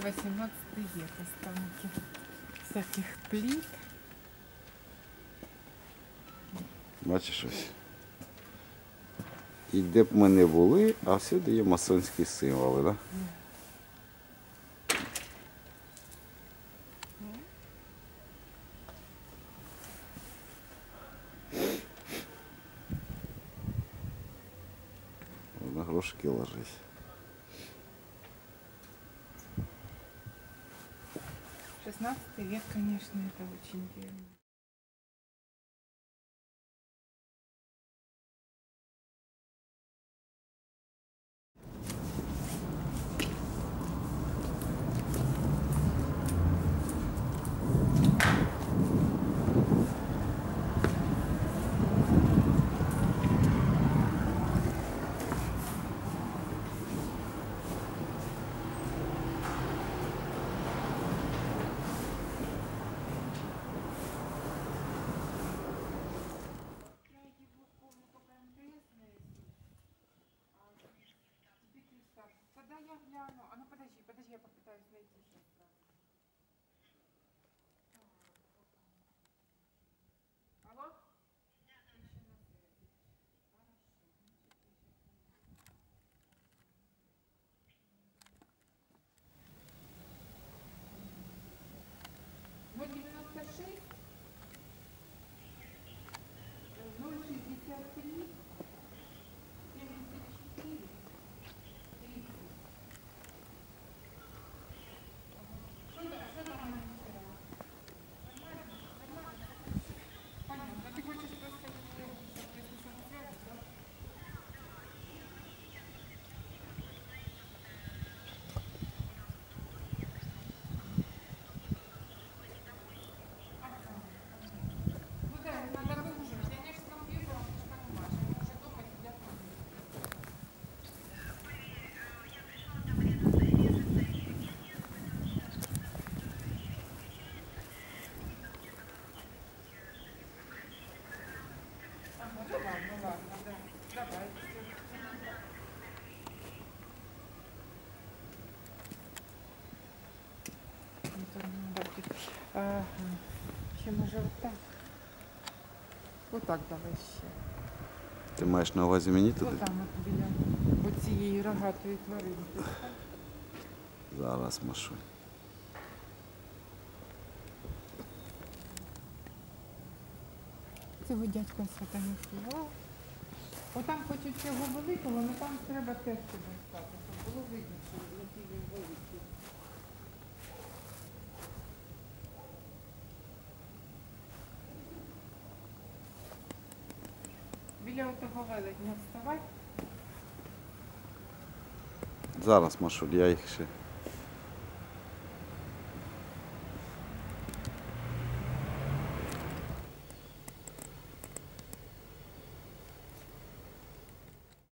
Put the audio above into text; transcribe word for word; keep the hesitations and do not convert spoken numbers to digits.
восемнадцатый век останки всяких плит. Бачиш ось. І де б ми не були, а всюди є масонські символи, да? На грошки ложись. шестнадцатый век, конечно, это очень древний. Ага. Чем уже вот так? Вот так давай ще. Ти маєш на увазі мені туди? Ось там, от біля оцієї рогатої тварини. Зараз машу. Цього дядька свята не впливав. О, там хочуть цього великого, але там треба теж туди стати, щоб було видно, що які він великий. Біля того велетня вставай. Зараз, Машуль, я їх ще...